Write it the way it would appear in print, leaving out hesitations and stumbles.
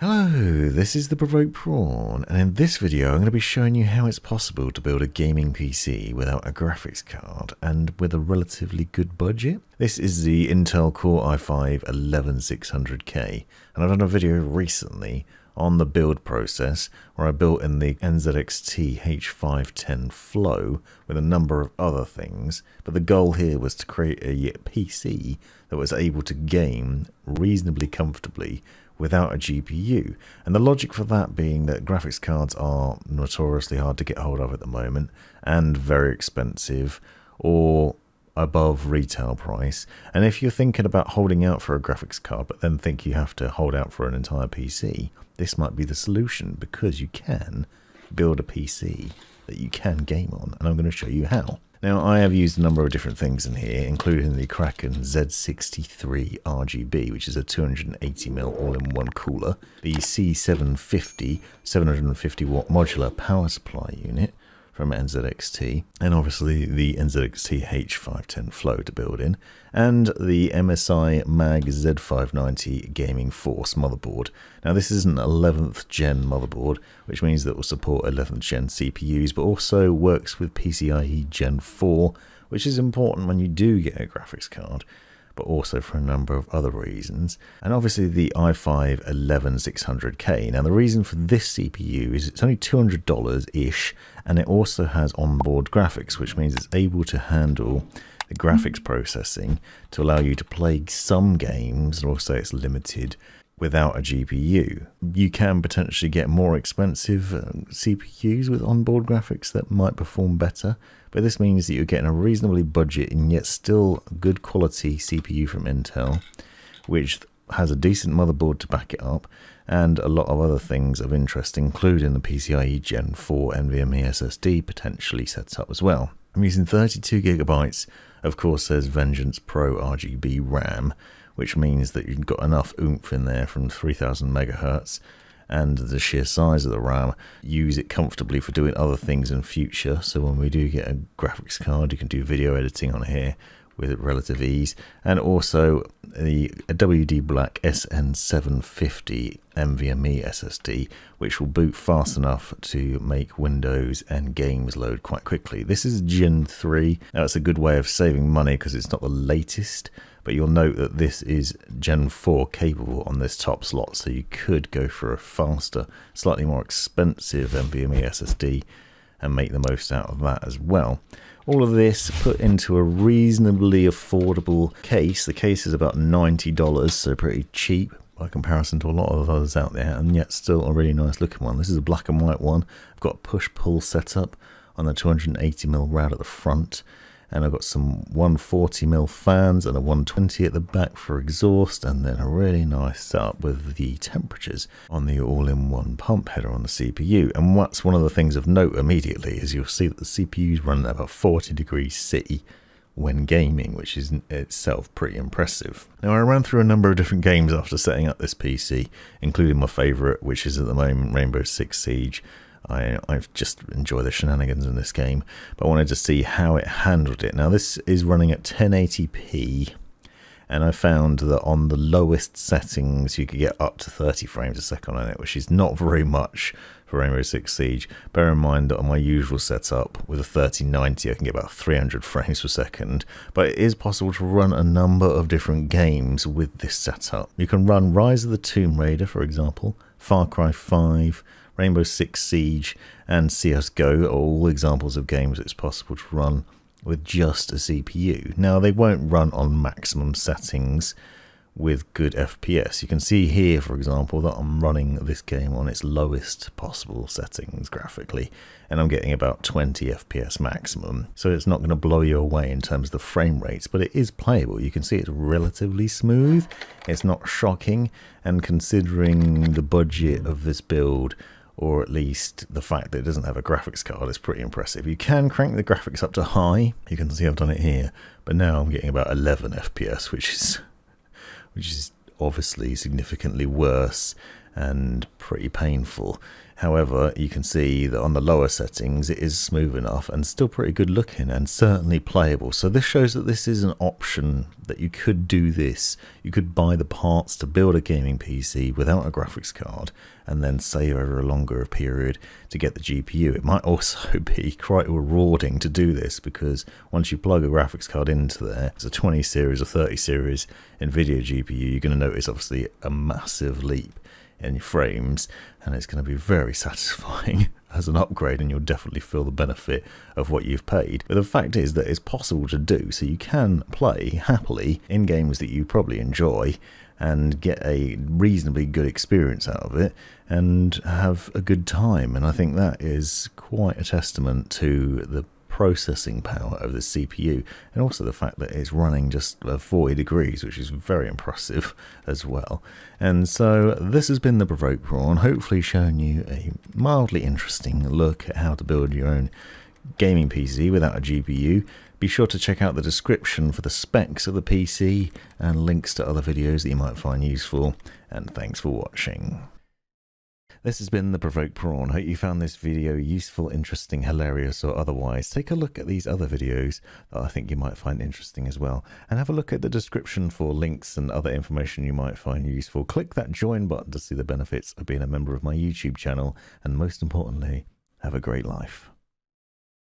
Hello, this is the Provoked Prawn, and in this video I'm going to be showing you how it's possible to build a gaming PC without a graphics card and with a relatively good budget. This is the Intel Core i5-11600K, and I've done a video recently on the build process where I built in the NZXT H510 Flow with a number of other things, but the goal here was to create a PC that was able to game reasonably comfortably without a GPU, and the logic for that being that graphics cards are notoriously hard to get hold of at the moment and very expensive or above retail price. And if you're thinking about holding out for a graphics card but then think you have to hold out for an entire PC, this might be the solution, because you can build a PC that you can game on, and I'm going to show you how. Now, I have used a number of different things in here, including the Kraken Z63 RGB, which is a 280mm all-in-one cooler, the C750 750-watt modular power supply unit from NZXT, and obviously the NZXT H510 Flow to build in, and the MSI MAG Z590 Gaming Force motherboard. Now, this is an 11th gen motherboard, which means that it will support 11th gen CPUs, but also works with PCIe Gen 4, which is important when you do get a graphics card, but also for a number of other reasons. And obviously the i5-11600K. Now, the reason for this CPU is it's only $200-ish, and it also has onboard graphics, which means it's able to handle the graphics processing to allow you to play some games, and also it's limited without a GPU. You can potentially get more expensive CPUs with onboard graphics that might perform better, but this means that you're getting a reasonably budget and yet still good quality CPU from Intel, which has a decent motherboard to back it up, and a lot of other things of interest, including the PCIe Gen 4 NVMe SSD potentially set up as well. I'm using 32GB, of course. There's Vengeance Pro RGB RAM, which means that you've got enough oomph in there from 3000 MHz, and the sheer size of the RAM, use it comfortably for doing other things in future. So when we do get a graphics card, you can do video editing on here with relative ease, and also the WD Black SN750 NVMe SSD, which will boot fast enough to make Windows and games load quite quickly. This is Gen 3. Now, it's a good way of saving money because it's not the latest, but you'll note that this is Gen 4 capable on this top slot, so you could go for a faster, slightly more expensive NVMe SSD and make the most out of that as well. All of this put into a reasonably affordable case. The case is about $90, so pretty cheap by comparison to a lot of others out there, and yet still a really nice looking one. This is a black and white one. I've got a push-pull setup on the 280mm route at the front, and I've got some 140mm fans and a 120 at the back for exhaust, and then a really nice setup with the temperatures on the all-in-one pump header on the CPU. And what's one of the things of note immediately is you'll see that the CPU's running at about 40 degrees C when gaming, which is in itself pretty impressive. Now, I ran through a number of different games after setting up this PC, including my favourite, which is at the moment Rainbow Six Siege. I've just enjoyed the shenanigans in this game, but I wanted to see how it handled it. Now, this is running at 1080p, and I found that on the lowest settings you could get up to 30 frames a second on it, which is not very much for Rainbow Six Siege. Bear in mind that on my usual setup with a 3090 I can get about 300 frames per second, but it is possible to run a number of different games with this setup. You can run Rise of the Tomb Raider, for example, Far Cry 5, Rainbow Six Siege, and CSGO are all examples of games it's possible to run with just a CPU. Now, they won't run on maximum settings with good FPS. You can see here, for example, that I'm running this game on its lowest possible settings graphically, and I'm getting about 20 FPS maximum. So it's not going to blow you away in terms of the frame rates, but it is playable. You can see it's relatively smooth. It's not shocking, and considering the budget of this build, or at least the fact that it doesn't have a graphics card, is pretty impressive. You can crank the graphics up to high. You can see I've done it here, but now I'm getting about 11 FPS, which is obviously significantly worse, and pretty painful. However, you can see that on the lower settings it is smooth enough and still pretty good looking and certainly playable. So this shows that this is an option, that you could do this. You could buy the parts to build a gaming PC without a graphics card and then save over a longer period to get the GPU. It might also be quite rewarding to do this, because once you plug a graphics card into there, it's a 20 series or 30 series NVIDIA GPU, you're going to notice obviously a massive leap in frames, and it's going to be very satisfying as an upgrade, and you'll definitely feel the benefit of what you've paid. But the fact is that it's possible to do, so you can play happily in games that you probably enjoy and get a reasonably good experience out of it and have a good time. And I think that is quite a testament to the processing power of the CPU, and also the fact that it's running just 40 degrees, which is very impressive as well. And so this has been the Provoked Prawn, hopefully showing you a mildly interesting look at how to build your own gaming PC without a GPU. Be sure to check out the description for the specs of the PC and links to other videos that you might find useful, and thanks for watching. This has been the Provoked Prawn. Hope you found this video useful, interesting, hilarious or otherwise. Take a look at these other videos that I think you might find interesting as well, and have a look at the description for links and other information you might find useful. Click that join button to see the benefits of being a member of my YouTube channel, and most importantly, have a great life.